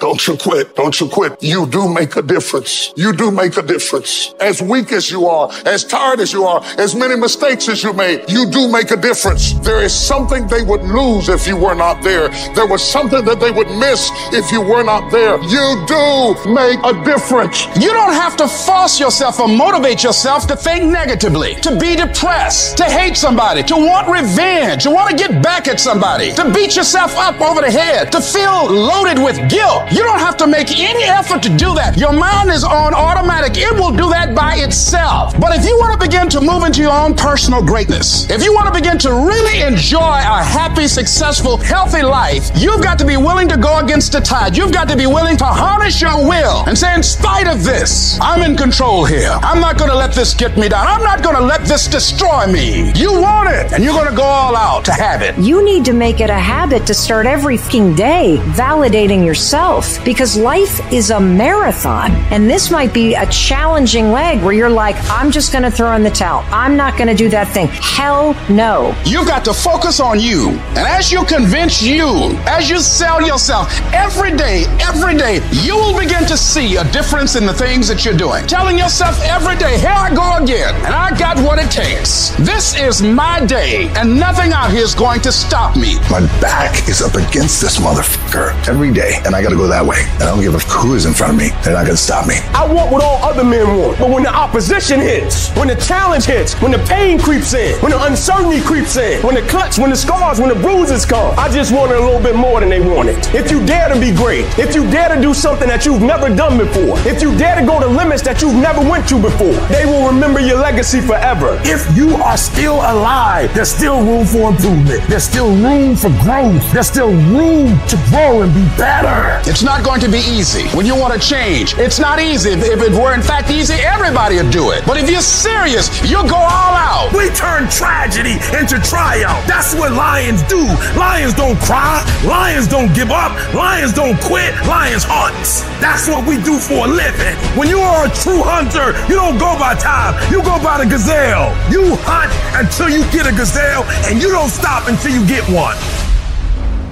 Don't you quit. Don't you quit. You do make a difference. You do make a difference. As weak as you are, as tired as you are, as many mistakes as you made, you do make a difference. There is something they would lose if you were not there. There was something that they would miss if you were not there. You do make a difference. You don't have to force yourself or motivate yourself to think negatively, to be depressed, to hate somebody, to want revenge, to want to get back at somebody, to beat yourself up over the head, to feel loaded with guilt. You don't have to make any effort to do that. Your mind is on automatic. It will do that by itself. But if you want to begin to move into your own personal greatness, if you want to begin to really enjoy a happy, successful, healthy life, you've got to be willing to go against the tide. You've got to be willing to harness your will and say, in spite of this, I'm in control here. I'm not going to let this get me down. I'm not going to let this destroy me. You want it, and you're going to go all out to have it. You need to make it a habit to start every fucking day validating yourself, because life is a marathon, and this might be a challenging leg where you're like, I'm just going to throw in the towel. I'm not going to do that thing. Hell no. You've got to focus on you, and as you convince you, as you sell yourself every day, you will begin to see a difference in the things that you're doing. Telling yourself every day, here I go again, and I got what it takes. This is my day, and nothing out here is going to stop me. My back is up against this motherfucker every day, and I got to go that way. And I don't give a who is in front of me. They're not going to stop me. I want what all other men want, but when the opposition hits, when the challenge hits, when the pain creeps in, when the uncertainty creeps in, when the clutch, when the scars, when the bruises come, I just wanted a little bit more than they wanted. If you dare to be great, if you dare to do something that you've never done before, if you dare to go to limits that you've never went to before, they will remember your legacy forever. If you are still alive, there's still room for improvement. There's still room for growth. There's still room to grow and be better. It's not going to be easy when you want to change. It's not easy. If it were in fact easy, everybody would do it. But if you're serious, you'll go all out. We turn tragedy into tryout. That's what lions do. Lions don't cry. Lions don't give up. Lions don't quit. Lions hunt. That's what we do for a living. When you are a true hunter, you don't go by time. You go by the gazelle. You hunt until you get a gazelle, and you don't stop until you get one.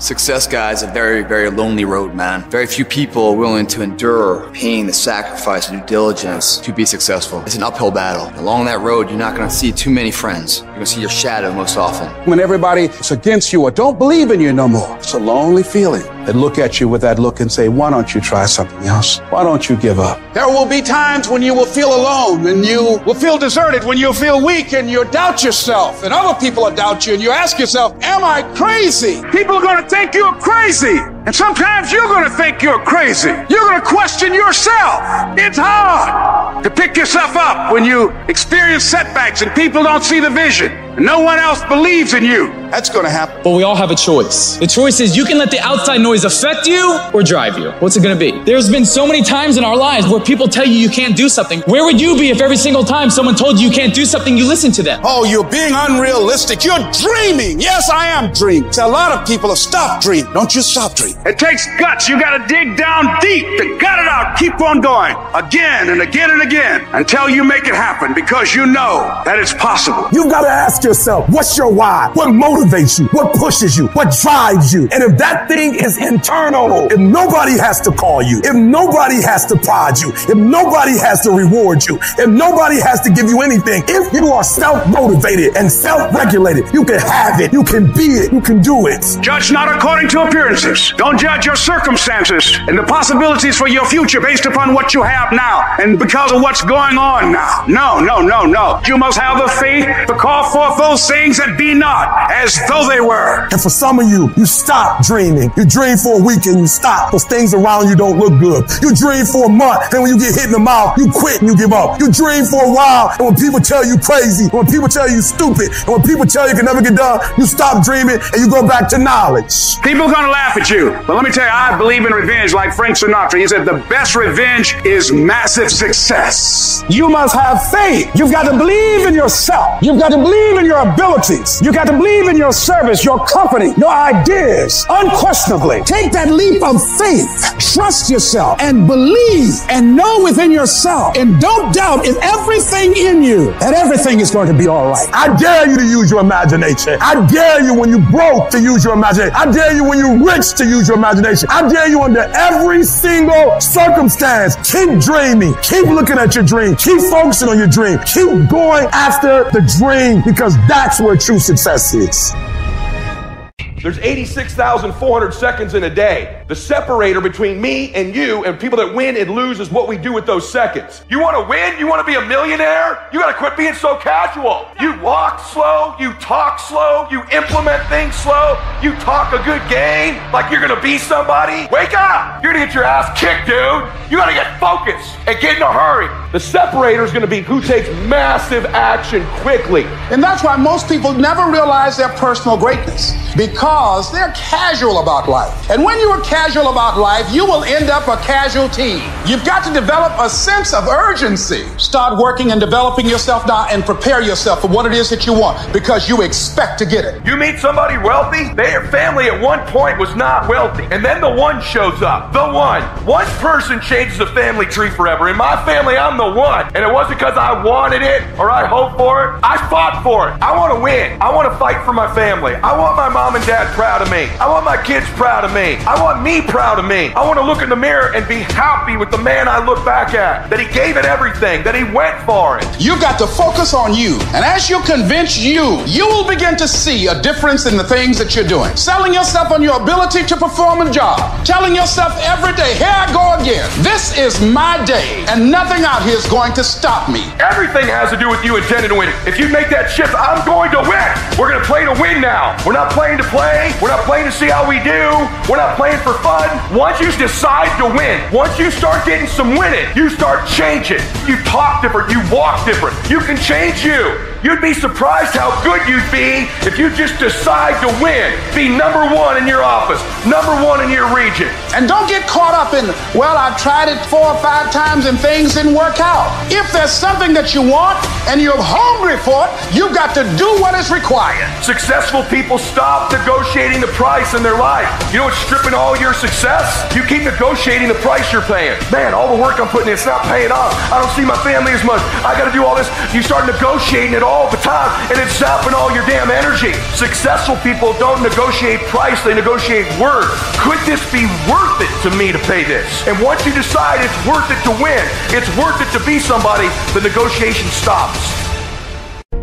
Success, guys, is a very, very lonely road, man. Very few people are willing to endure pain, the sacrifice, and due diligence to be successful. It's an uphill battle. Along that road, you're not going to see too many friends. You're going to see your shadow most often. When everybody is against you or don't believe in you no more, it's a lonely feeling. They look at you with that look and say, why don't you try something else? Why don't you give up? There will be times when you will feel alone, and you will feel deserted, when you'll feel weak, and you'll doubt yourself, and other people will doubt you, and you ask yourself, am I crazy? People are going to think you're crazy. And sometimes you're going to think you're crazy. You're going to question yourself. It's hard to pick yourself up when you experience setbacks and people don't see the vision and no one else believes in you. That's going to happen. But we all have a choice. The choice is you can let the outside noise affect you or drive you. What's it going to be? There's been so many times in our lives where people tell you you can't do something. Where would you be if every single time someone told you you can't do something, you listened to them? Oh, you're being unrealistic. You're dreaming. Yes, I am dreaming. A lot of people have stopped dreaming. Don't you stop dreaming. It takes guts. You got to dig down deep to gut it out. Keep on going again and again and again until you make it happen, because you know that it's possible. You've got to ask yourself, what's your why? What motivates you? What pushes you? What drives you? And if that thing is internal, if nobody has to call you, if nobody has to prod you, if nobody has to reward you, if nobody has to give you anything, if you are self-motivated and self-regulated, you can have it. You can be it. You can do it. Judge not according to appearances. Don't judge your circumstances and the possibilities for your future based upon what you have now and because of what's going on now. No, no, no, no. You must have the faith to call forth those things that be not as though they were. And for some of you, you stop dreaming. You dream for a week and you stop because things around you don't look good. You dream for a month, then when you get hit in the mouth, you quit and you give up. You dream for a while, and when people tell you crazy, when people tell you stupid, and when people tell you can never get done, you stop dreaming and you go back to knowledge. People are going to laugh at you. But let me tell you, I believe in revenge like Frank Sinatra. He said the best revenge is massive success. You must have faith. You've got to believe in yourself. You've got to believe believe in your abilities. You got to believe in your service, your company, your ideas, unquestionably. Take that leap of faith. Trust yourself and believe and know within yourself. And don't doubt in everything in you that everything is going to be all right. I dare you to use your imagination. I dare you when you're broke to use your imagination. I dare you when you're rich to use your imagination. I dare you under every single circumstance. Keep dreaming. Keep looking at your dream. Keep focusing on your dream. Keep going after the dream, because that's where true success is. There's 86,400 seconds in a day. The separator between me and you and people that win and lose is what we do with those seconds. You want to win? You want to be a millionaire? You got to quit being so casual. You walk slow. You talk slow. You implement things slow. You talk a good game like you're going to be somebody. Wake up. You're going to get your ass kicked, dude. You got to get focused and get in a hurry. The separator is going to be who takes massive action quickly. And that's why most people never realize their personal greatness, because they're casual about life. And when you are casual about life, you will end up a casualty. You've got to develop a sense of urgency. Start working and developing yourself now and prepare yourself for what it is that you want, because you expect to get it. You meet somebody wealthy, their family at one point was not wealthy. And then the one shows up, the one. One person changes the family tree forever. In my family, I'm the one. And it wasn't because I wanted it or I hoped for it. I fought for it. I want to win. I want to fight for my family. I want my mom and dad proud of me. I want my kids proud of me. I want me proud of me. I want to look in the mirror and be happy with the man I look back at, that he gave it everything, that he went for it. You've got to focus on you. And as you convince you, you will begin to see a difference in the things that you're doing. Selling yourself on your ability to perform a job. Telling yourself every day, here I go again. This is my day and nothing out here is going to stop me. Everything has to do with you intending to win. If you make that shift, I'm going to win. We're going to play to win now. We're not playing to play. We're not playing to see how we do. We're not playing for fun. Once you decide to win, once you start getting some winning, you start changing. You talk different. You walk different. You can change you. You'd be surprised how good you'd be if you just decide to win. Be number one in your office, number one in your region. And don't get caught up in, well, I've tried it 4 or 5 times and things didn't work out. If there's something that you want and you're hungry for it, you've got to do what is required. Successful people stop negotiating the price in their life. You know what's stripping all your success? You keep negotiating the price you're paying. Man, all the work I'm putting in, it's not paying off. I don't see my family as much. I got to do all this. You start negotiating it all the time, and it's zapping all your damn energy. Successful people don't negotiate price, they negotiate worth. Could this be worth it to me to pay this? And once you decide it's worth it to win, it's worth it to be somebody, the negotiation stops.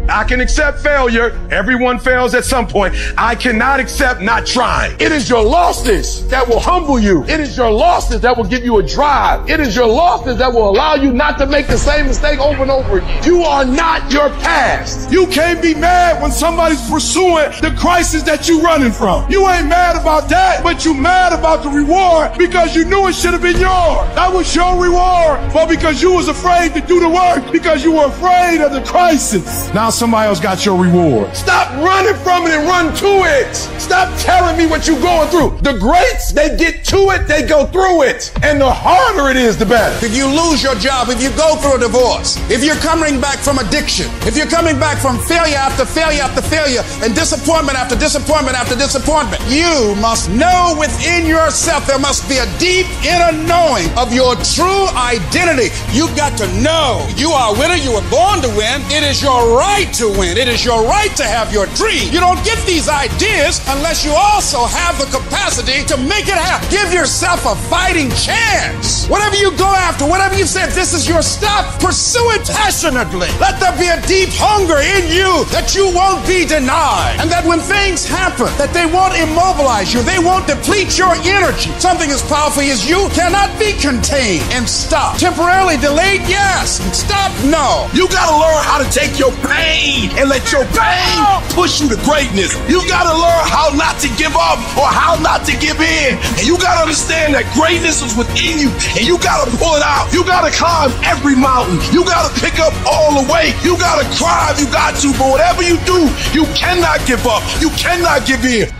I can accept failure. Everyone fails at some point. I cannot accept not trying. It is your losses that will humble you. It is your losses that will give you a drive. It is your losses that will allow you not to make the same mistake over and over again. You are not your past. You can't be mad when somebody's pursuing the crisis that you're running from. You ain't mad about that, but you're mad about the reward because you knew it should have been yours. That was your reward, but because you was afraid to do the work, because you were afraid of the crisis. Now somebody else got your reward. Stop running from it and run to it. Stop telling me what you're going through. The greats, they get to it, they go through it. And the harder it is, the better. If you lose your job, if you go through a divorce, if you're coming back from addiction, if you're coming back from failure after failure after failure and disappointment after disappointment after disappointment, you must know within yourself there must be a deep inner knowing of your true identity. You've got to know you are a winner, you were born to win. It is your right to win. It is your right to have your dream. You don't get these ideas unless you also have the capacity to make it happen. Give yourself a fighting chance. Whatever you go after, whatever you say, if this is your stuff, pursue it passionately. Let there be a deep hunger in you that you won't be denied, and that when things happen, that they won't immobilize you, they won't deplete your energy. Something as powerful as you cannot be contained and stopped. Temporarily delayed, yes. Stopped, no. You gotta learn how to take your pain and let your pain push you to greatness. You gotta learn how not to give up or how not to give in. And you gotta understand that greatness is within you, and you gotta pull it out. You gotta climb every mountain. You gotta pick up all the weight. You gotta cry if you got to, but whatever you do, you cannot give up. You cannot give in.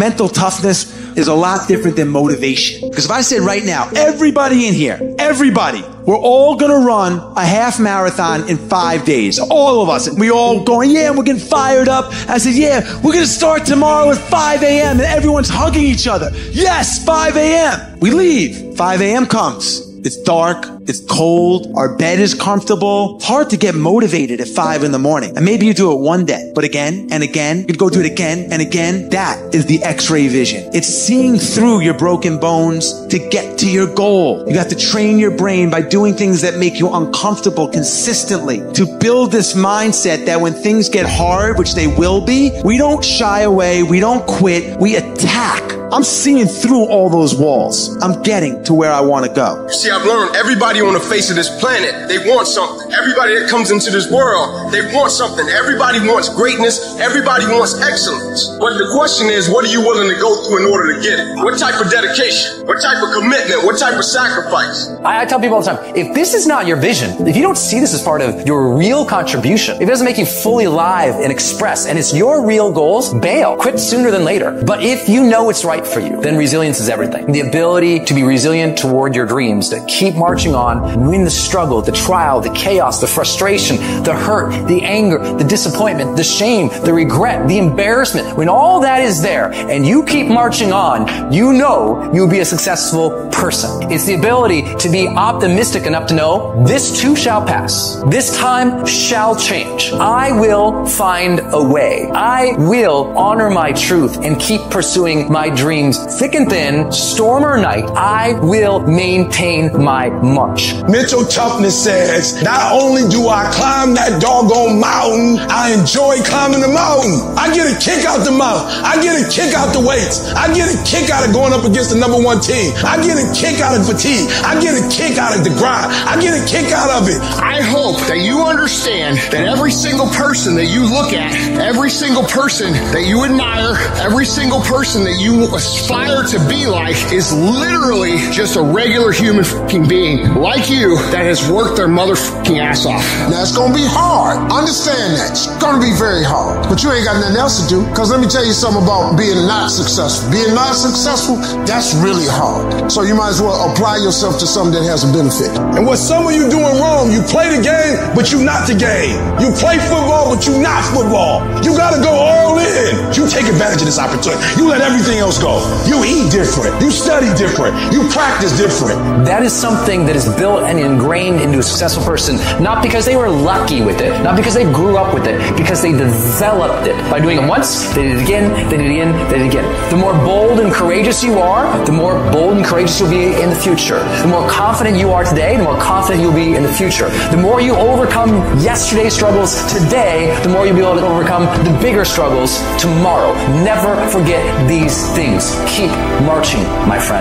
Mental toughness is a lot different than motivation. Because if I said right now, everybody in here, everybody, we're all going to run a half marathon in 5 days. All of us. And we all going, yeah, and we're getting fired up. I said, yeah, we're going to start tomorrow at 5 a.m. and everyone's hugging each other. Yes, 5 a.m. We leave. 5 a.m. comes. It's dark, it's cold, our bed is comfortable. It's hard to get motivated at 5 in the morning. And maybe you do it one day, but again and again, you'd go do it again and again. That is the x-ray vision. It's seeing through your broken bones to get to your goal. You have to train your brain by doing things that make you uncomfortable consistently to build this mindset that when things get hard, which they will be, we don't shy away, we don't quit, we attack. I'm seeing through all those walls. I'm getting to where I want to go. You see, I've learned everybody on the face of this planet, they want something. Everybody that comes into this world, they want something. Everybody wants greatness. Everybody wants excellence. But the question is, what are you willing to go through in order to get it? What type of dedication? What type of commitment? What type of sacrifice? I tell people all the time, if this is not your vision, if you don't see this as part of your real contribution, if it doesn't make you fully alive and express, and it's your real goals, bail. Quit sooner than later. But if you know it's right for you, then resilience is everything. The ability to be resilient toward your dreams, to keep marching on, win the struggle, the trial, the chaos, the frustration, the hurt, the anger, the disappointment, the shame, the regret, the embarrassment. When all that is there and you keep marching on, you know you'll be a successful person. It's the ability to be optimistic enough to know this too shall pass. This time shall change. I will find a way. I will honor my truth and keep pursuing my dreams. Thick and thin, storm or night, I will maintain my march. Mental toughness says, not only do I climb that doggone mountain, I enjoy climbing the mountain. I get a kick out the mountain. I get a kick out the weights. I get a kick out of going up against the #1 team. I get a kick out of fatigue. I get a kick out of the grind. I get a kick out of it. I hope that you understand that every single person that you look at, every single person that you admire, every single person that you aspire to be like is literally just a regular human fucking being like you that has worked their motherfucking ass off. Now it's gonna be hard. Understand that. It's gonna be very hard. But you ain't got nothing else to do. Cause let me tell you something about being not successful. Being not successful, that's really hard. So you might as well apply yourself to something that has a benefit. And what some of you doing wrong, you play the game, but you not the game. You play football, but you not football. You gotta go all in. You take advantage of this opportunity. You let everything else go. You eat different. You study different. You practice different. That is something that is built and ingrained into a successful person, not because they were lucky with it, not because they grew up with it, because they developed it. By doing it once, they did it again, they did it again, they did it again. The more bold and courageous you are, the more bold and courageous you'll be in the future. The more confident you are today, the more confident you'll be in the future. The more you overcome yesterday's struggles today, the more you'll be able to overcome the bigger struggles tomorrow. Never forget these things. Keep marching, my friend.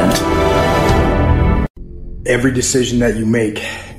Every decision that you make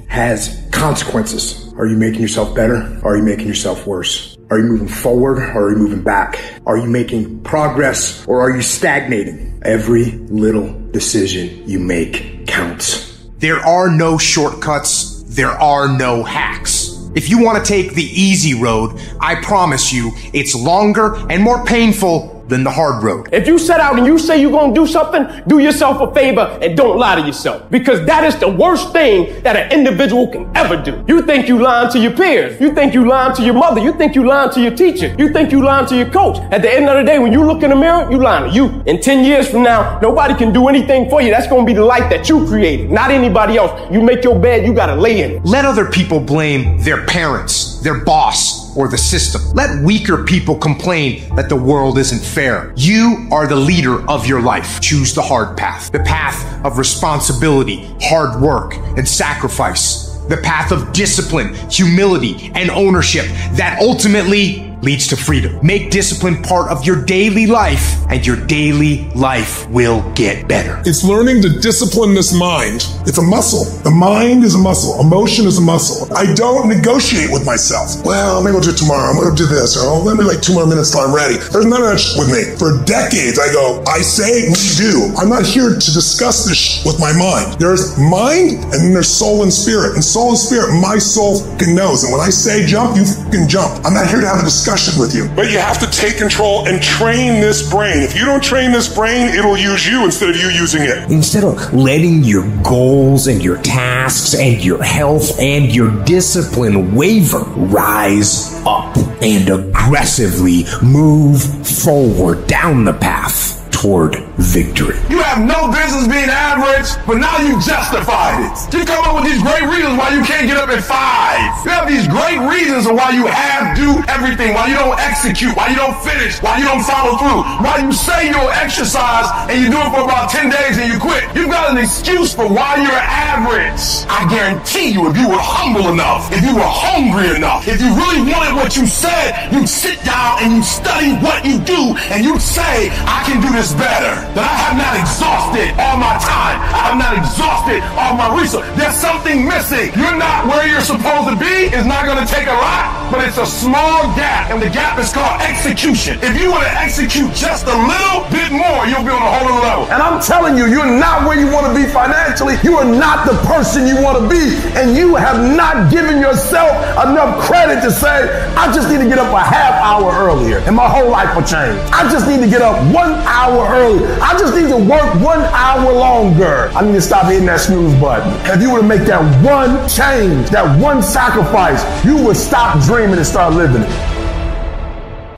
has consequences. Are you making yourself better? Or are you making yourself worse? Are you moving forward or are you moving back? Are you making progress or are you stagnating? Every little decision you make counts. There are no shortcuts. There are no hacks. If you want to take the easy road, I promise you it's longer and more painful than the hard road. If you set out and you say you're gonna do something, do yourself a favor and don't lie to yourself, because that is the worst thing that an individual can ever do. You think you lying to your peers. You think you lying to your mother. You think you lying to your teacher. You think you lying to your coach. At the end of the day, when you look in the mirror, you lying to you. In 10 years from now, nobody can do anything for you. That's gonna be the life that you created, not anybody else. You make your bed, you gotta lay in it. Let other people blame their parents, their boss, or the system. Let weaker people complain that the world isn't fair. You are the leader of your life. Choose the hard path. The path of responsibility, hard work, and sacrifice. The path of discipline, humility, and ownership that ultimately leads to freedom. Make discipline part of your daily life, and your daily life will get better. It's learning to discipline this mind. It's a muscle. The mind is a muscle. Emotion is a muscle. I don't negotiate with myself. Well, maybe I'll do it tomorrow. I'm gonna do this. Or oh, let me like 2 more minutes till I'm ready. There's none of that shit with me. For decades, I go, I say, we do. I'm not here to discuss this shit with my mind. There's mind, and then there's soul and spirit. And soul and spirit, my soul fucking knows. And when I say jump, you fucking jump. I'm not here to have a discussion discussion with you. But you have to take control and train this brain. If you don't train this brain, it'll use you instead of you using it. Instead of letting your goals and your tasks and your health and your discipline waver, rise up and aggressively move forward down the path toward victory. You have no business being average, but now you justified it. You come up with these great reasons why you can't get up at 5. You have these great reasons of why you do everything, why you don't execute, why you don't finish, why you don't follow through, why you say you'll exercise and you do it for about 10 days and you quit. You've got an excuse for why you're average. I guarantee you, if you were humble enough, if you were hungry enough, if you really wanted what you said, you'd sit down and you'd study what you do and you'd say, I can do this better, that I have not exhausted all my time, I have not exhausted all my research. There's something missing. You're not where you're supposed to be. It's not going to take a lot, but it's a small gap, and the gap is called execution. If you want to execute just a little bit more, you'll be on a whole other level. And I'm telling you, you're not where you want to be financially. You are not the person you want to be, and you have not given yourself enough credit to say, I just need to get up a half hour earlier and my whole life will change. I just need to get up 1 hour earlier. I just need to work 1 hour longer. I need to stop hitting that snooze button. If you were to make that one change, that one sacrifice, you would stop dreaming and start living it.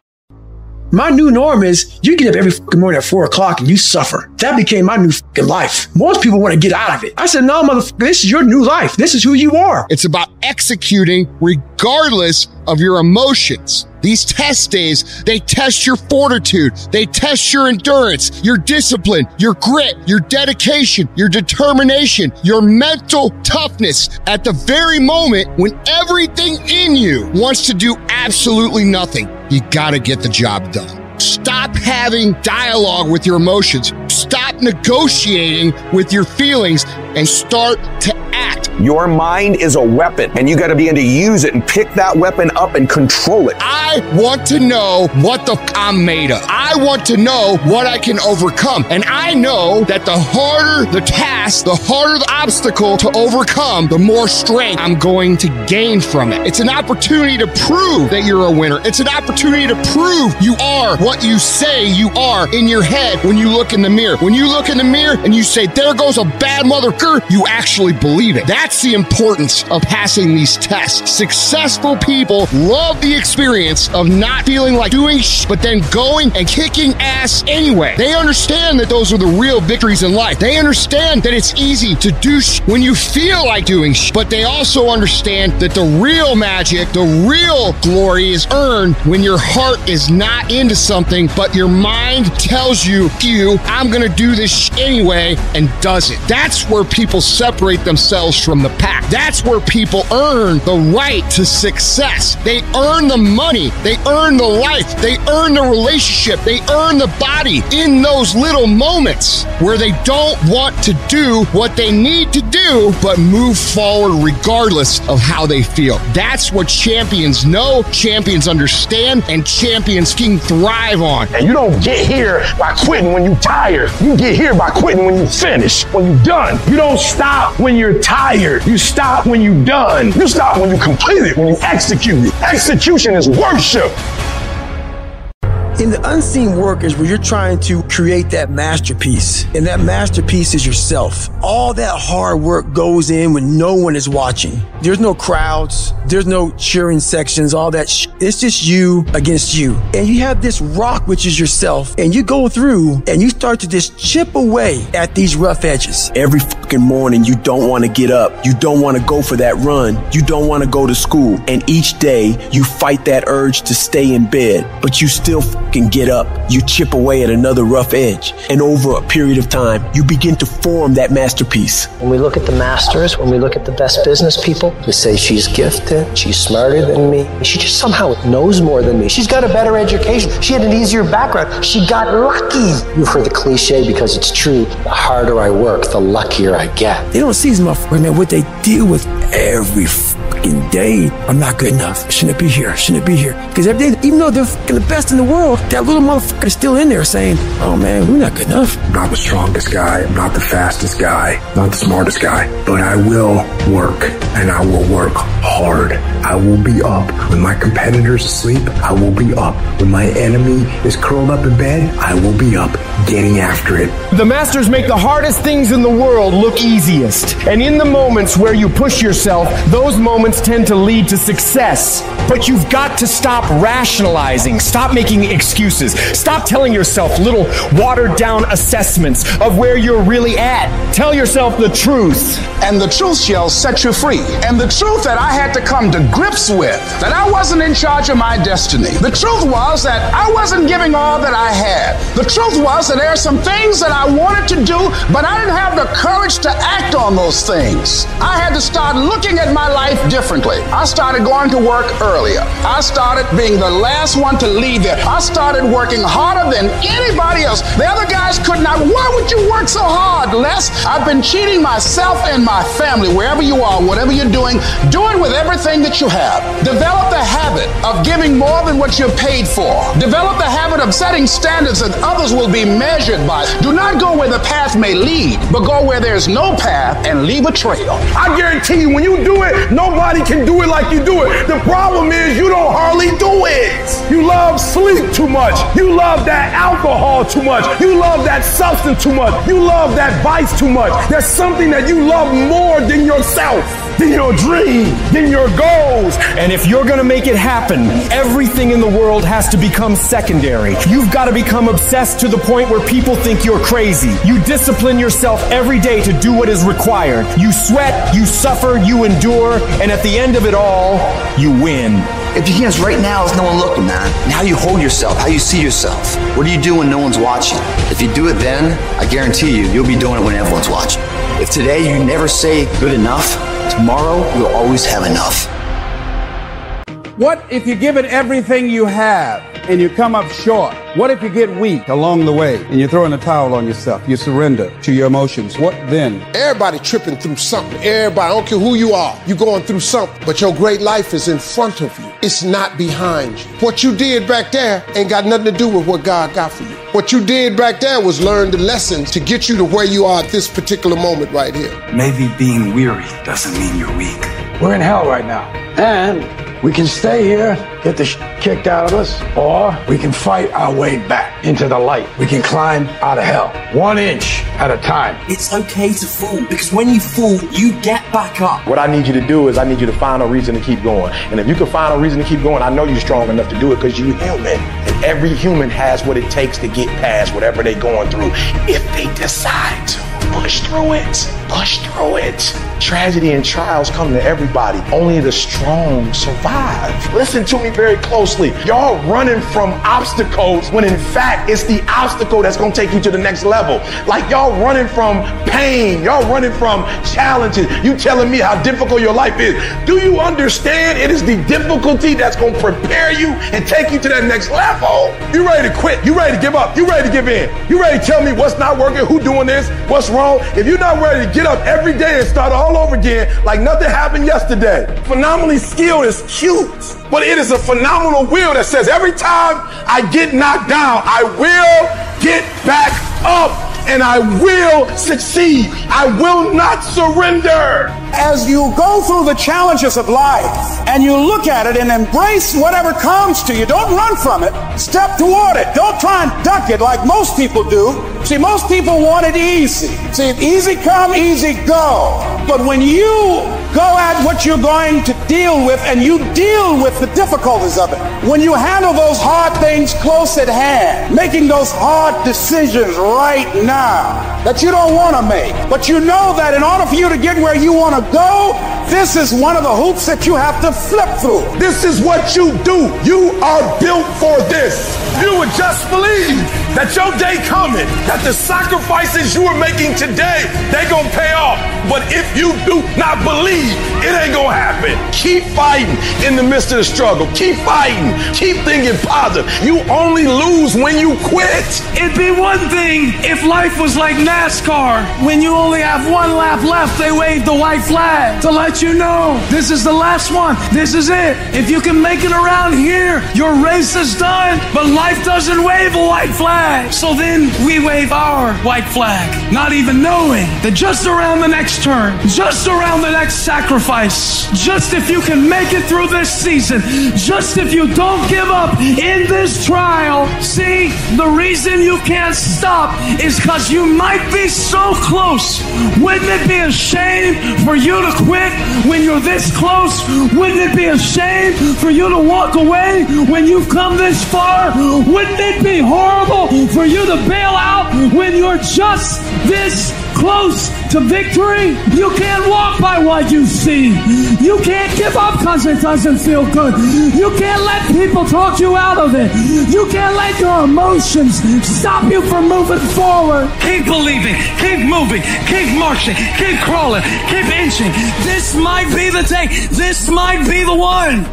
My new norm is you get up every fucking morning at 4 o'clock and you suffer. That became my new fucking life. Most people want to get out of it. I said, no, motherfucker, this is your new life. This is who you are. It's about executing regardless of your emotions. These test days, they test your fortitude. They test your endurance, your discipline, your grit, your dedication, your determination, your mental toughness at the very moment when everything in you wants to do absolutely nothing. You gotta get the job done. Stop having dialogue with your emotions. Stop negotiating with your feelings and start to act. Your mind is a weapon and you got to be able to use it and pick that weapon up and control it. I want to know what the I'm made of. I want to know what I can overcome. And I know that the harder the task, the harder the obstacle to overcome, the more strength I'm going to gain from it. It's an opportunity to prove that you're a winner. It's an opportunity to prove you are what you say you are in your head when you look in the mirror. When you look in the mirror and you say, there goes a bad motherfucker, you actually believe it. That's the importance of passing these tests. Successful people love the experience of not feeling like doing shit, but then going and kicking ass anyway. They understand that those are the real victories in life. They understand that it's easy to do shit when you feel like doing shit, but they also understand that the real magic, the real glory is earned when your heart is not into something, but your mind tells you, I'm gonna do this shit anyway, and does it. That's where people separate themselves from the pack. That's where people earn the right to success. They earn the money. They earn the life. They earn the relationship. They earn the body in those little moments where they don't want to do what they need to do, but move forward regardless of how they feel. That's what champions know, champions understand, and champions can thrive on. And you don't get here by quitting when you're tired. You get here by quitting when you finish, when you're done. You don't stop when you're tired. You stop when you're done. You stop when you complete it, when you execute it. Execution is worship. In the unseen work is where you're trying to create that masterpiece, and that masterpiece is yourself. All that hard work goes in when no one is watching. There's no crowds, there's no cheering sections, all that it's just you against you. And you have this rock, which is yourself, and you go through and you start to just chip away at these rough edges. Every fucking morning you don't want to get up, you don't want to go for that run, you don't want to go to school, and each day you fight that urge to stay in bed, but you still can get up. You chip away at another rough edge, and over a period of time you begin to form that masterpiece. When we look at the masters, when we look at the best business people, we say she's gifted, she's smarter than me, she just somehow knows more than me, she's got a better education, she had an easier background, she got lucky. You've heard the cliche because it's true, the harder I work, the luckier I get. They don't see these motherfuckers, man, what they deal with every fucking day. I'm not good enough, shouldn't it be here, shouldn't it be here, because every day, even though they're the best in the world, that little motherfucker's still in there saying, oh man, we're not good enough. I'm not the strongest guy, I'm not the fastest guy, not the smartest guy, but I will work, and I will work hard. I will be up when my competitor's asleep. I will be up when my enemy is curled up in bed. I will be up getting after it. The masters make the hardest things in the world look easiest, and in the moments where you push yourself, those moments tend to lead to success. But you've got to stop rationalizing, stop making excuses, stop telling yourself little watered down assessments of where you're really at. Tell yourself the truth, and the truth shall set you free. And the truth that I had to come to grips with, that I wasn't in charge of my destiny. The truth was that I wasn't giving all that I had. The truth was that there are some things that I wanted to do, but I didn't have the courage to act on those things. I had to start looking at my life differently. I started going to work earlier. I started being the last one to leave there. I started working harder than anybody else. The other guys could not. Why would you work so hard, Les? I've been cheating myself and my family. Wherever you are, whatever you're doing, do it with everything that you have. Develop the habit of giving more than what you're paid for. Develop the habit of setting standards that others will be measured by. Do not go where the path may lead, but go where there's no path and leave a trail. I guarantee you, when you do it, nobody can do it like you do it. The problem is you don't hardly do it. You love sleep too much. You love that alcohol too much. You love that substance too much. You love that vice too much. There's something that you love more than yourself, than your dream, than your goals. And if you're gonna make it happen, everything in the world has to become secondary. You've got to become obsessed to the point where people think you're crazy. You discipline yourself every day to do what is required. You sweat, you suffer, you endure, and at the end of it all, you win. If you can't, right now is no one looking, man. And how you hold yourself, how you see yourself. What do you do when no one's watching? If you do it then, I guarantee you, you'll be doing it when everyone's watching. If today you never say good enough, tomorrow you'll always have enough. What if you give it everything you have and you come up short? What if you get weak along the way and you throw in the towel on yourself? You surrender to your emotions. What then? Everybody tripping through something. Everybody, I don't care who you are, you're going through something. But your great life is in front of you. It's not behind you. What you did back there ain't got nothing to do with what God got for you. What you did back there was learn the lessons to get you to where you are at this particular moment right here. Maybe being weary doesn't mean you're weak. We're in hell right now. And we can stay here, get the kicked out of us, or we can fight our way back into the light. We can climb out of hell, 1 inch at a time. It's okay to fall, because when you fall, you get back up. What I need you to do is I need you to find a reason to keep going. And if you can find a reason to keep going, I know you're strong enough to do it because you're human. And every human has what it takes to get past whatever they're going through if they decide to. Push through it. Push through it. Tragedy and trials come to everybody. Only the strong survive. Listen to me very closely. Y'all running from obstacles when in fact it's the obstacle that's going to take you to the next level. Like y'all running from pain. Y'all running from challenges. You telling me how difficult your life is. Do you understand it is the difficulty that's going to prepare you and take you to that next level? You ready to quit. You ready to give up. You ready to give in. You ready to tell me what's not working, who doing this, what's wrong. If you're not ready to get up every day and start all over again like nothing happened yesterday. Phenomenally skilled is cute, but it is a phenomenal will that says every time I get knocked down, I will get back up. And I will succeed. I will not surrender. As you go through the challenges of life and you look at it and embrace whatever comes to you, don't run from it. Step toward it. Don't try and duck it like most people do. See, most people want it easy. See, easy come, easy go. But when you go at what you're going to deal with and you deal with the difficulties of it, when you handle those hard things close at hand, making those hard decisions right now that you don't want to make, but you know that in order for you to get where you want to go, this is one of the hoops that you have to flip through. This is what you do. You are built for this. You would just believe that your day coming, that the sacrifices you are making today, they're going to pay off. But if you do not believe, it ain't going to happen. Keep fighting in the midst of the struggle. Keep fighting. Keep thinking positive. You only lose when you quit. It'd be one thing if life was like NASCAR. When you only have one lap left, they wave the white flag to let you know this is the last one. This is it. If you can make it around here, your race is done. But life doesn't wave a white flag. So then we wave our white flag, not even knowing that just around the next turn, just around the next sacrifice, just if you can make it through this season, just if you don't give up in this trial. See, the reason you can't stop is because you might be so close. Wouldn't it be a shame for you to quit when you're this close? Wouldn't it be a shame for you to walk away when you've come this far? Wouldn't it be horrible for you to bail out when you're just this close to victory? You can't walk by what you see. You can't give up because it doesn't feel good. You can't let people talk you out of it. You can't let your emotions stop you from moving forward. Keep believing, keep moving, keep marching, keep crawling, keep inching. This might be the day. This might be the one.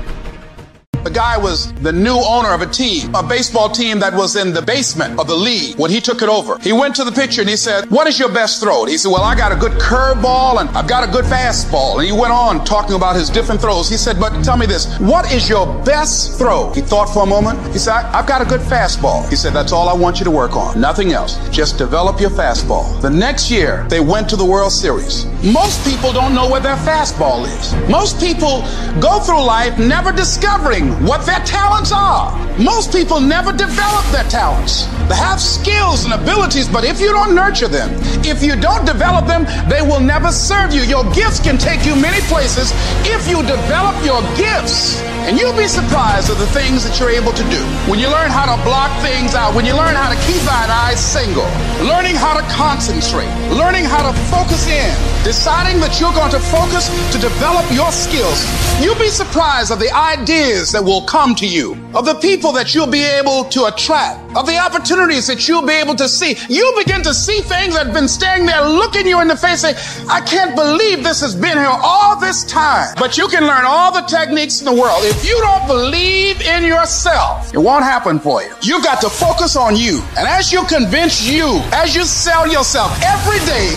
The guy was the new owner of a team, a baseball team that was in the basement of the league when he took it over. He went to the pitcher and he said, "What is your best throw?" And he said, "Well, I got a good curveball and I've got a good fastball." And he went on talking about his different throws. He said, "But tell me this, what is your best throw?" He thought for a moment. He said, "I've got a good fastball." He said, "That's all I want you to work on. Nothing else. Just develop your fastball." The next year, they went to the World Series. Most people don't know where their fastball is. Most people go through life never discovering what their talents are. Most people never develop their talents. They have skills and abilities, but if you don't nurture them, if you don't develop them, they will never serve you. Your gifts can take you many places if you develop your gifts. And you'll be surprised at the things that you're able to do. When you learn how to block things out, when you learn how to keep thine eyes single, learning how to concentrate, learning how to focus in, deciding that you're going to focus to develop your skills, you'll be surprised at the ideas that will come to you, of the people that you'll be able to attract, of the opportunities that you'll be able to see. You'll begin to see things that have been standing there looking you in the face saying, "I can't believe this has been here all this time." But you can learn all the techniques in the world. If you don't believe in yourself, it won't happen for you. You've got to focus on you. And as you convince you, as you sell yourself every day,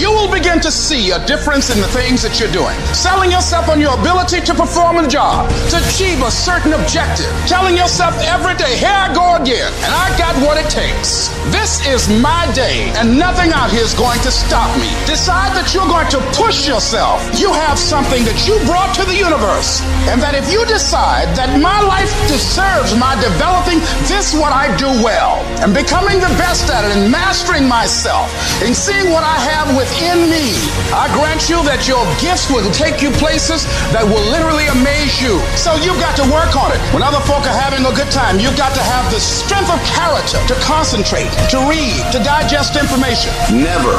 you will begin to see a difference in the things that you're doing. Selling yourself on your ability to perform a job, to achieve a certain objective. Telling yourself every day, "Here I go again, and I got what it takes. This is my day, and nothing out here is going to stop me." Decide that you're going to push yourself. You have something that you brought to the universe, and that if you decide that my life deserves my developing, this is what I do well, and becoming the best at it, and mastering myself, and seeing what I have within me, I grant you that your gifts will take you places that will literally amaze you. So you've got to work on it. When other folk are having a good time, you've got to have the strength of character to concentrate, to read, to digest information. Never,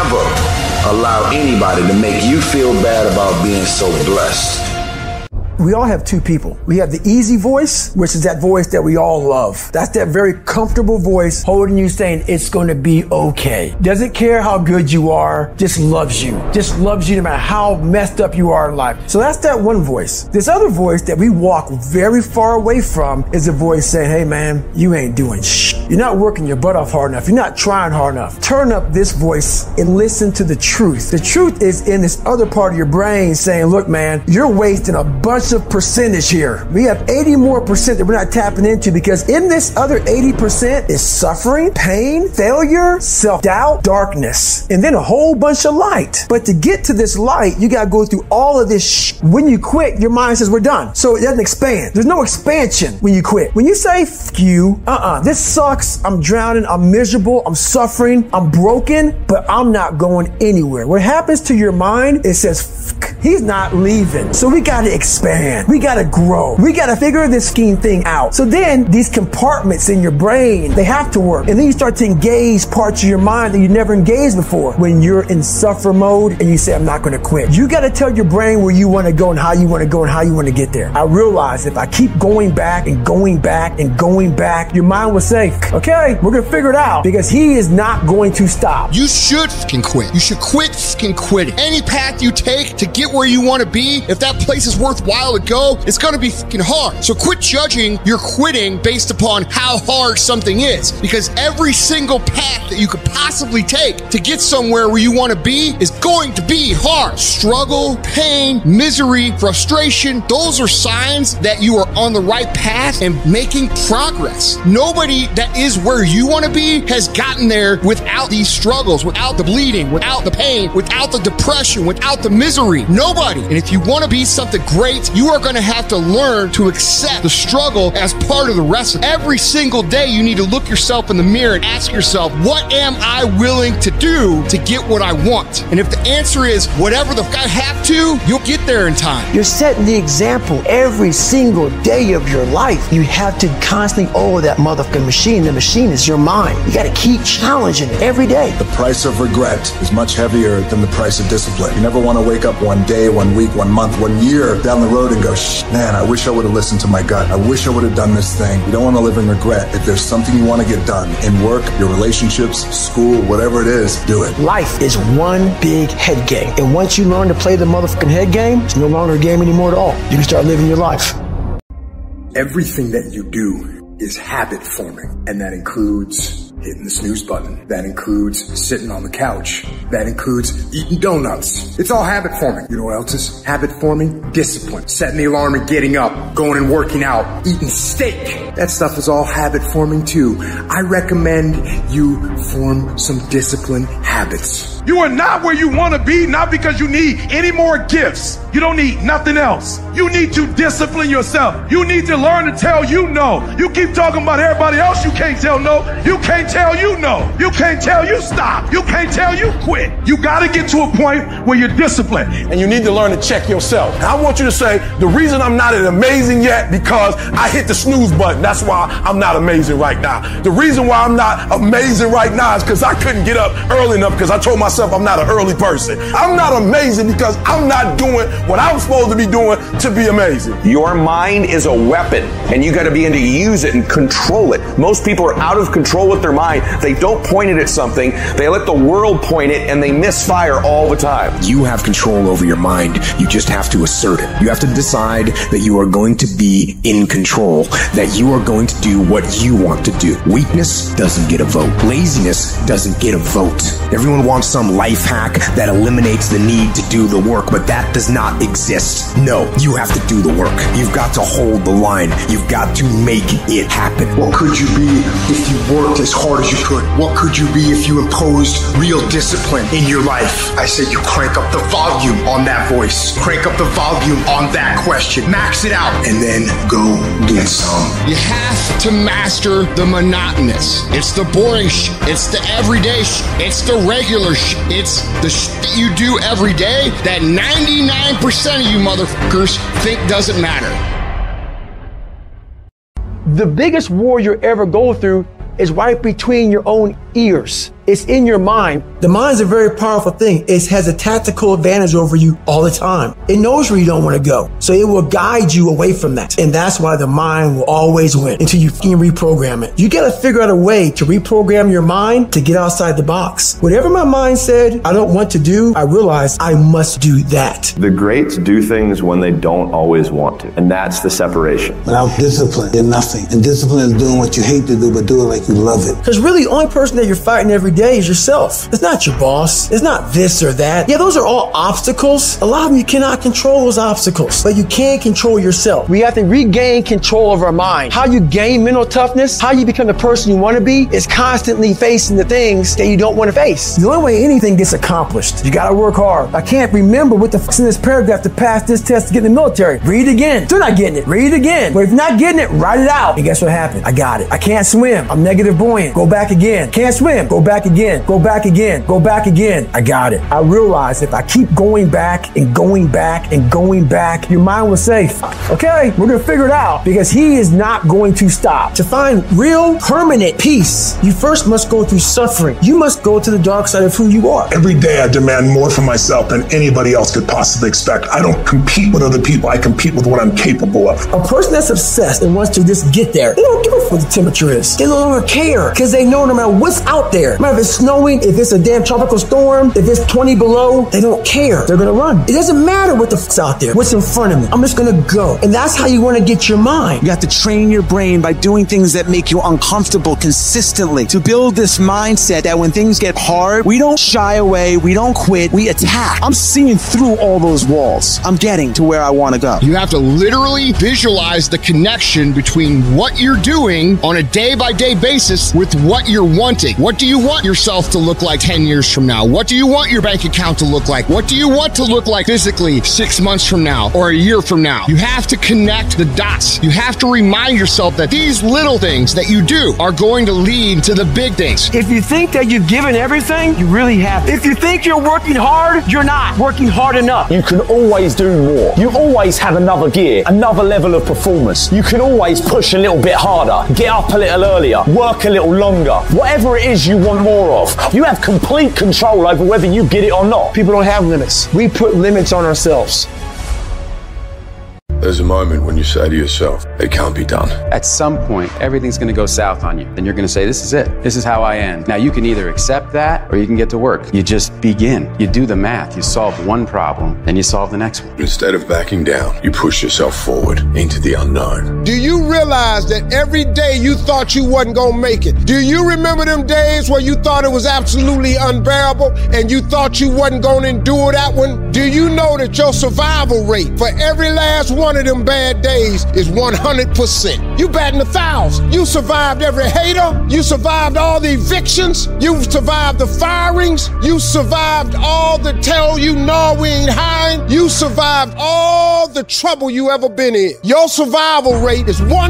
ever allow anybody to make you feel bad about being so blessed. We all have two people. We have the easy voice, which is that voice that we all love. That's that very comfortable voice holding you, saying it's going to be okay. Doesn't care how good you are, just loves you. Just loves you no matter how messed up you are in life. So that's that one voice. This other voice that we walk very far away from is the voice saying, "Hey man, you ain't doing shh. You're not working your butt off hard enough. You're not trying hard enough." Turn up this voice and listen to the truth. The truth is in this other part of your brain saying, "Look man, you're wasting a bunch of percentage here. We have 80% more that we're not tapping into, because in this other 80% is suffering, pain, failure, self-doubt, darkness, and then a whole bunch of light." But to get to this light, you got to go through all of this shit. When you quit, your mind says we're done. So it doesn't expand. There's no expansion when you quit. When you say, "F you, this sucks, I'm drowning, I'm miserable, I'm suffering, I'm broken, but I'm not going anywhere." What happens to your mind, it says, "F He's not leaving. So we gotta expand. We gotta grow. We gotta figure this scheme thing out. So then these compartments in your brain, they have to work. And then you start to engage parts of your mind that you never engaged before. When you're in suffer mode and you say, I'm not gonna quit. You gotta tell your brain where you wanna go and how you wanna go and how you wanna get there. I realize if I keep going back and going back and going back, your mind will say, okay, we're gonna figure it out, because he is not going to stop. You should fucking quit. You should quit fucking quitting. Any path you take to get where you want to be, if that place is worthwhile to go, it's going to be fucking hard. So quit judging your quitting based upon how hard something is, because every single path that you could possibly take to get somewhere where you want to be is going to be hard. Struggle, pain, misery, frustration, those are signs that you are on the right path and making progress. Nobody that is where you want to be has gotten there without these struggles, without the bleeding, without the pain, without the depression, without the misery. Nobody. And if you want to be something great, you are going to have to learn to accept the struggle as part of the recipe. Every single day, you need to look yourself in the mirror and ask yourself, what am I willing to do to get what I want? And if the answer is whatever the fuck I have to, you'll get there in time. You're setting the example every single day of your life. You have to constantly, oh, that motherfucking machine. The machine is your mind. You got to keep challenging it every day. The price of regret is much heavier than the price of discipline. You never want to wake up one day, one week, one month, one year down the road and go, man, I wish I would have listened to my gut. I wish I would have done this thing. You don't want to live in regret. If there's something you want to get done in work, your relationships, school, whatever it is, do it. Life is one big head game. And once you learn to play the motherfucking head game, it's no longer a game anymore at all. You can start living your life. Everything that you do is habit forming, and that includes hitting the snooze button. That includes sitting on the couch. That includes eating donuts. It's all habit forming. You know what else is habit forming? Discipline. Setting the alarm and getting up, going and working out, eating steak. That stuff is all habit forming too. I recommend you form some discipline habits. You are not where you want to be, not because you need any more gifts. You don't need nothing else. You need to discipline yourself. You need to learn to tell you no. You keep talking about everybody else you can't tell no. You can't tell you no. You can't tell you stop. You can't tell you quit. You got to get to a point where you're disciplined. And you need to learn to check yourself. I want you to say, the reason I'm not as amazing yet because I hit the snooze button. That's why I'm not amazing right now. The reason why I'm not amazing right now is because I couldn't get up early enough because I told myself I'm not an early person. I'm not amazing because I'm not doing what I'm supposed to be doing to be amazing. Your mind is a weapon, and you got to be able to use it and control it. Most people are out of control with their mind. They don't point it at something. They let the world point it, and they misfire all the time. You have control over your mind. You just have to assert it. You have to decide that you are going to be in control, that you are going to do what you want to do. Weakness doesn't get a vote. Laziness doesn't get a vote. Everyone wants something. Life hack that eliminates the need to do the work, but that does not exist. No, you have to do the work. You've got to hold the line. You've got to make it happen. What could you be if you worked as hard as you could? What could you be if you imposed real discipline in your life? I said you crank up the volume on that voice. Crank up the volume on that question. Max it out. And then go get some. You have to master the monotonous. It's the boring shit. It's the everyday shit. It's the regular shit. It's the shit you do every day that 99% of you motherfuckers think doesn't matter. The biggest war you ever go through is right between your own ears. It's in your mind. The mind's a very powerful thing. It has a tactical advantage over you all the time. It knows where you don't want to go. So it will guide you away from that. And that's why the mind will always win until you can reprogram it. You got to figure out a way to reprogram your mind to get outside the box. Whatever my mind said I don't want to do, I realized I must do that. The greats do things when they don't always want to. And that's the separation. Without discipline, they're nothing. And discipline is doing what you hate to do, but do it like you love it. Because really, the only person that you're fighting every day is yourself. It's not your boss. It's not this or that. Yeah, those are all obstacles. A lot of them you cannot control those obstacles, but you can control yourself. We have to regain control of our mind. How you gain mental toughness, how you become the person you want to be, is constantly facing the things that you don't want to face. The only way anything gets accomplished, you got to work hard. I can't remember what the fuck's in this paragraph to pass this test to get in the military. Read again. Still not getting it. Read again. But if you're not getting it, write it out. And guess what happened? I got it. I can't swim. I'm negative buoyant. Go back again. Can't can't swim. Go back again, go back again, go back again. I got it. I realized if I keep going back and going back and going back, your mind will say, okay, we're gonna figure it out, because he is not going to stop. To find real permanent peace, you first must go through suffering. You must go to the dark side of who you are. Every day I demand more from myself than anybody else could possibly expect. I don't compete with other people. I compete with what I'm capable of. A person that's obsessed and wants to just get there, they don't give a fuck what the temperature is. They no longer care, because they know no matter what's out there, no matter if it's snowing, if it's a damn tropical storm, if it's 20 below, they don't care. They're gonna run. It doesn't matter what the fuck's out there, what's in front of me. I'm just gonna go. And that's how you want to get your mind. You have to train your brain by doing things that make you uncomfortable consistently, to build this mindset that when things get hard, we don't shy away, we don't quit, we attack. I'm seeing through all those walls. I'm getting to where I want to go. You have to literally visualize the connection between what you're doing on a day-by-day basis with what you're wanting. What do you want yourself to look like 10 years from now? What do you want your bank account to look like? What do you want to look like physically 6 months from now or a year from now? You have to connect the dots. You have to remind yourself that these little things that you do are going to lead to the big things. If you think that you've given everything, you really haven't. If you think you're working hard, you're not working hard enough. You can always do more. You always have another gear, another level of performance. You can always push a little bit harder, get up a little earlier, work a little longer. Whatever it is you want more of, you have complete control over whether you get it or not. People don't have limits. We put limits on ourselves. There's a moment when you say to yourself, it can't be done. At some point, everything's going to go south on you. And you're going to say, this is it. This is how I end. Now, you can either accept that or you can get to work. You just begin. You do the math. You solve one problem, then you solve the next one. Instead of backing down, you push yourself forward into the unknown. Do you realize that every day you thought you wasn't going to make it? Do you remember them days where you thought it was absolutely unbearable and you thought you wasn't going to endure that one? Do you know that your survival rate for every last one of them bad days is 100%. You batting 1,000. You survived every hater. You survived all the evictions. You survived the firings. You survived all the tell you no, we ain't hiring. You survived all the trouble you ever been in. Your survival rate is 100%.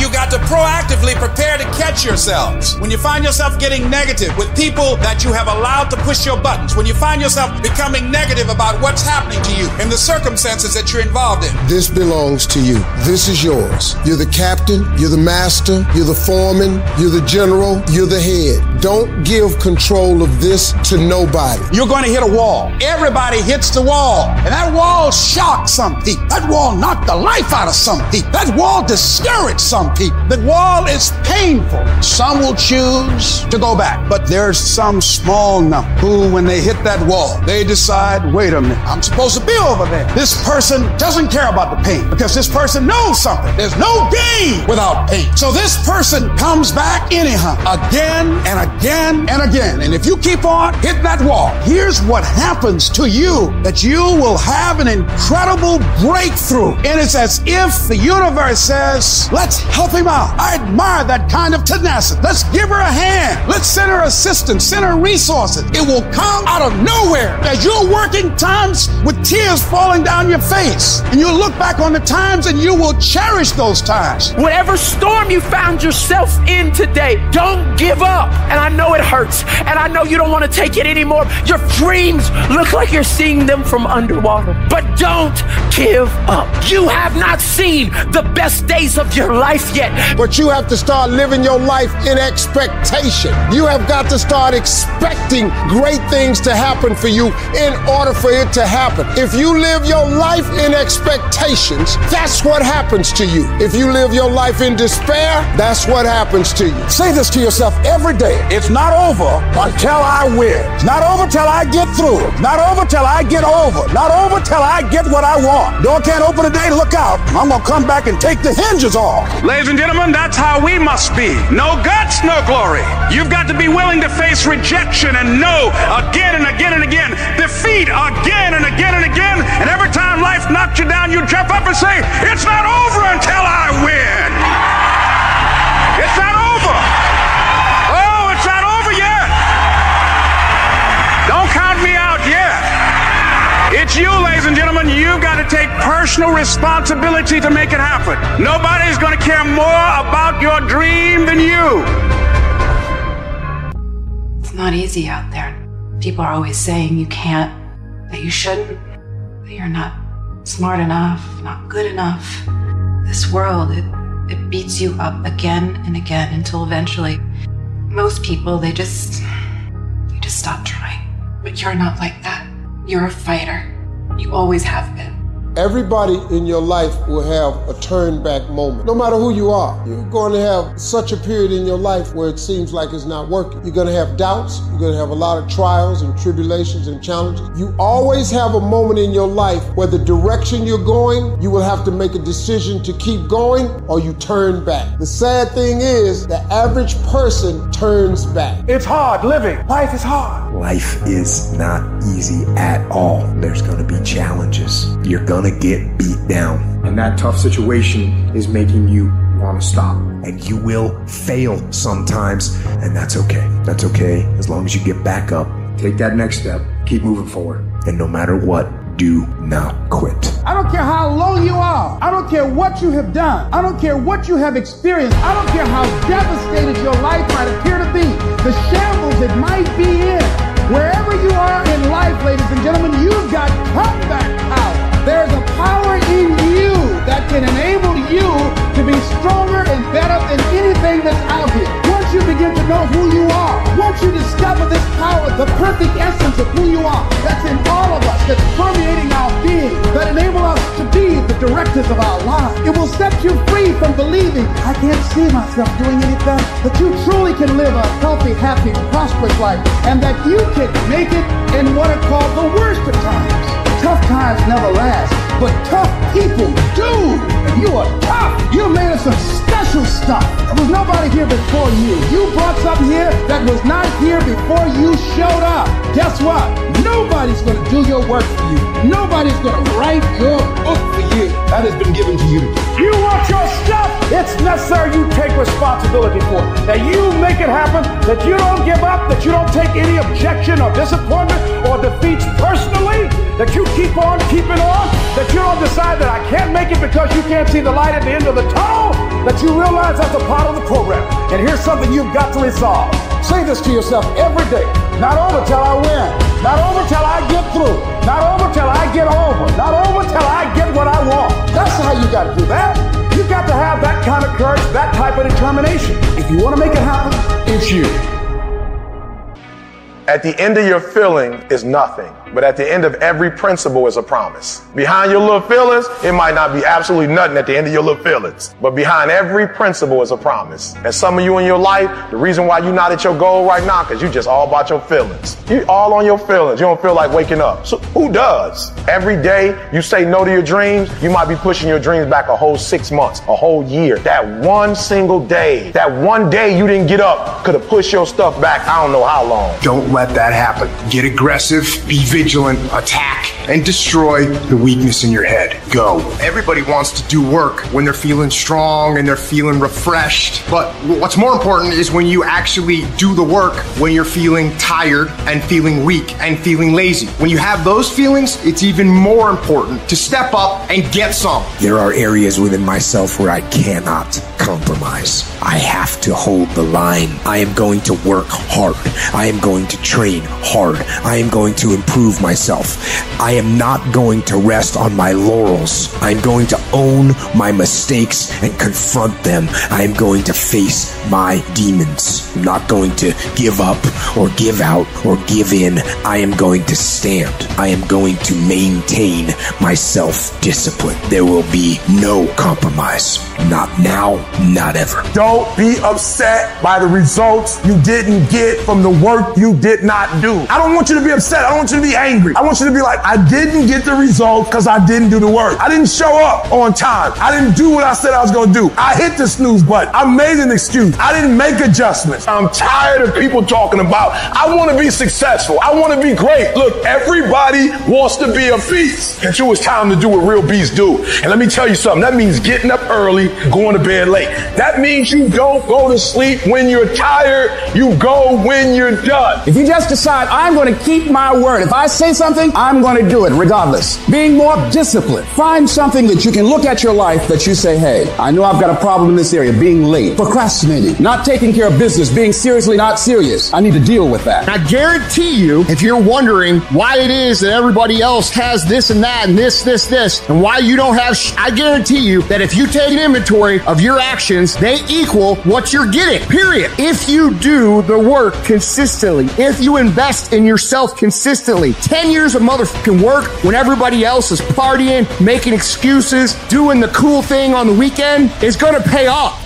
You got to proactively prepare to catch yourselves. When you find yourself getting negative with people that you have allowed to push your buttons, when you find yourself becoming negative about what's happening to you and the circumstances that you're involved in, this belongs to you. This is yours. You're the captain, you're the master, you're the foreman, you're the general, you're the head. Don't give control of this to nobody. You're going to hit a wall. Everybody hits the wall. And that wall shocked some people. That wall knocked the life out of some people. That wall discouraged some people. The wall is painful. Some will choose to go back. But there's some small number who, when they hit that wall, they decide, wait a minute, I'm supposed to be over there. This person doesn't care about the pain, because this person knows something. There's no gain without pain. So this person comes back anyhow, again and again and again. And if you keep on hitting that wall, here's what happens to you, that you will have an incredible breakthrough. And it's as if the universe says, let's help him out. I admire that kind of tenacity. Let's give her a hand. Let's send her assistance, send her resources. It will come out of nowhere. As you're working times with tears falling down your face, and you'll look back on the times and you will cherish those times. Whatever storm you found yourself in today, don't give up. And I know it hurts, and I know you don't want to take it anymore. Your dreams look like you're seeing them from underwater, but don't give up. You have not seen the best days of your life yet. But you have to start living your life in expectation. You have got to start expecting great things to happen for you in order for it to happen. If you live your life in expectations, that's what happens to you. If you live your life in despair, that's what happens to you. Say this to yourself every day. It's not over until I win. It's not over till I get through. It's not over till I get over. Not over till I get what I want. Door can't open today, look out. I'm gonna come back and take the hinges off. Ladies and gentlemen, that's how we must be. No guts, no glory. You've got to be willing to face rejection and no again and again and again. Defeat again and again and again. And every time life knocks you down, you jump up and say, it's not over until I win. It's not over. Oh, it's not over yet. Don't count me out yet. It's you, ladies and gentlemen. You've got to take personal responsibility to make it happen. Nobody's going to care more about your dream than you. not easy out there. People are always saying you can't, that you shouldn't, that you're not smart enough, not good enough. This world, it beats you up again and again until eventually most people, they just stop trying. But you're not like that. You're a fighter. You always have been. Everybody in your life will have a turn-back moment. No matter who you are, you're going to have such a period in your life where it seems like it's not working. You're going to have doubts. You're going to have a lot of trials and tribulations and challenges. You always have a moment in your life where the direction you're going, you will have to make a decision to keep going or you turn back. The sad thing is, the average person turns back. It's hard living. Life is hard. Life is not easy at all. There's going to be challenges. You're going to get beat down. And that tough situation is making you want to stop. And you will fail sometimes, and that's okay. That's okay as long as you get back up. Take that next step, keep moving forward. And no matter what, do not quit. I don't care how low you are. I don't care what you have done. I don't care what you have experienced. I don't care how devastated your life might appear to be. The shambles it might be in. Wherever you are in life, ladies and gentlemen, you've got comeback power. There's a power in you that can enable you to be stronger and better than anything that's out here. Once you begin to know who you are, once you discover this power, the perfect essence of who you are, that's in all of us, that's permeating our being, that enable us to be the directors of our lives. It will set you free from believing, I can't see myself doing anything, that you truly can live a healthy, happy, prosperous life, and that you can make it in what are called the worst of times. Tough times never last, but tough people do. And you are tough. You're made of some special stuff. There was nobody here before you. You brought something here that was not here before you showed up. Guess what? Nobody's going to do your work for you. Nobody's going to write your book for you. That has been given to you. You want your stuff? It's necessary you take responsibility for it. That you make it happen, that you don't give up, that you don't take any objection or disappointment or defeats personally, that you keep on keeping on, that you don't decide that I can't make it because you can't see the light at the end of the tunnel, that you realize that's a part of the program. And here's something you've got to resolve. Say this to yourself every day. Not over till I win. Not over till I get through. Not over till I get over. Not over till I get what I want. That's how you got to do that. You've got to have that kind of courage, that type of determination. If you want to make it happen, it's you. At the end of your feeling is nothing, but at the end of every principle is a promise. Behind your little feelings, it might not be absolutely nothing at the end of your little feelings, but behind every principle is a promise. And some of you in your life, the reason why you're not at your goal right now, because you just all about your feelings. You all on your feelings. You don't feel like waking up. So who does? Every day you say no to your dreams, you might be pushing your dreams back a whole 6 months, a whole year. That one single day, that one day you didn't get up could have pushed your stuff back I don't know how long. Don't let that happen. Get aggressive, be vigilant, attack, and destroy the weakness in your head. Go. Everybody wants to do work when they're feeling strong and they're feeling refreshed. But what's more important is when you actually do the work when you're feeling tired and feeling weak and feeling lazy. When you have those feelings, it's even more important to step up and get some. There are areas within myself where I cannot compromise. I have to hold the line. I am going to work hard. I am going to train hard. I am going to improve myself. I am not going to rest on my laurels. I'm going to own my mistakes and confront them. I am going to face my demons. I'm not going to give up or give out or give in. I am going to stand. I am going to maintain my self-discipline. There will be no compromise. Not now, not ever. Don't be upset by the results you didn't get from the work you did not do. I don't want you to be upset. I don't want you to be angry. I want you to be like, I didn't get the result because I didn't do the work. I didn't show up on time. I didn't do what I said I was going to do. I hit the snooze button. I made an excuse. I didn't make adjustments. I'm tired of people talking about, I want to be successful. I want to be great. Look, everybody wants to be a beast. And it was time to do what real beasts do. And let me tell you something. That means getting up early, going to bed late. That means you don't go to sleep when you're tired. You go when you're done. If you just decide, I'm going to keep my word. If I I say something, I'm going to do it regardless. Being more disciplined. Find something that you can look at your life that you say, hey, I know I've got a problem in this area. Being late, procrastinating, not taking care of business, being seriously not serious. I need to deal with that. I guarantee you, if you're wondering why it is that everybody else has this and that and this, and why you don't have, I guarantee you that if you take an inventory of your actions, they equal what you're getting, period. If you do the work consistently, if you invest in yourself consistently, 10 years of motherfucking work when everybody else is partying, making excuses, doing the cool thing on the weekend, is going to pay off.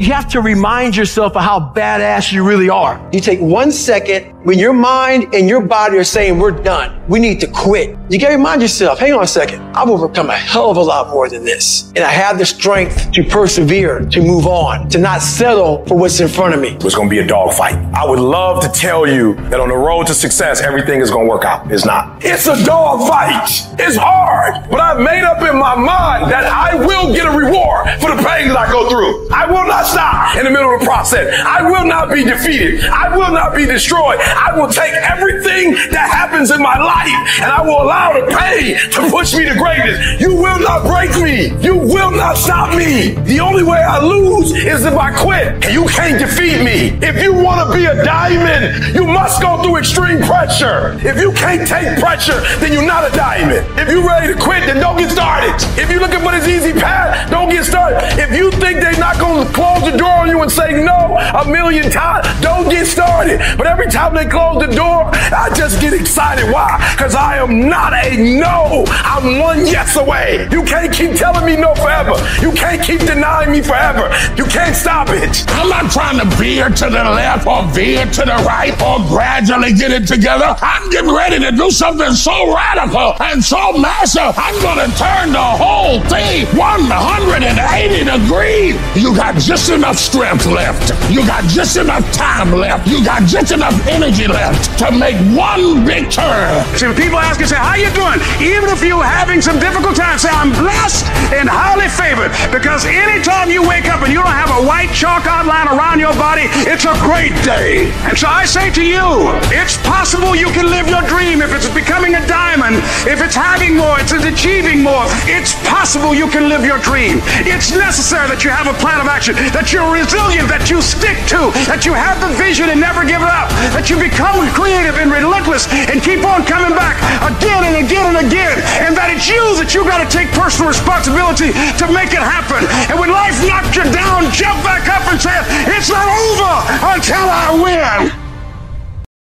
You have to remind yourself of how badass you really are. You take 1 second when your mind and your body are saying, we're done, we need to quit. You gotta remind yourself, hang on a second, I've overcome a hell of a lot more than this. And I have the strength to persevere, to move on, to not settle for what's in front of me. It's gonna be a dogfight. I would love to tell you that on the road to success, everything is gonna work out. It's not. It's a dogfight. It's hard, but I've made up in my mind that I will get a reward for the pain that I go through. I will not stop in the middle of the process. I will not be defeated. I will not be destroyed. I will take everything that happens in my life and I will allow the pain to push me to greatness. You will not break me. You will not stop me. The only way I lose is if I quit. And you can't defeat me. If you want to be a diamond, you must go through extreme pressure. If you can't take pressure, then you're not a diamond. If you're ready to quit, then don't get started. If you're looking for this easy path, don't get started. If you think they're not going to close the door on you and say no 1,000,000 times, don't get started. But every time they close the door, I just get excited. Why? Because I am not a no. I'm one yes away. You can't keep telling me no forever. You can't keep denying me forever. You can't stop it. I'm not trying to veer to the left or veer to the right or gradually get it together. I'm getting ready to do something so radical and so massive. I'm going to turn the whole thing 180 degrees. You got just enough strength left. You got just enough time left. You got just enough energy left to make one big turn. So people ask and say, how you doing? Even if you're having some difficult time, say, I'm blessed and highly favored, because anytime you wake up and you don't have a white chalk outline around your body, it's a great day. And so I say to you, it's possible you can live your dream if it's becoming a diamond, if it's having more, if it's achieving more. It's possible you can live your dream. It's necessary that you have a plan of action, that you're resilient, that you stick to, that you have the vision and never give it up, that you become creative and relentless and keep on coming back again and again and again, and that it's you that you got to take personal responsibility to make it happen. And when life knocks you down, jump back up and say, it's not over until I win.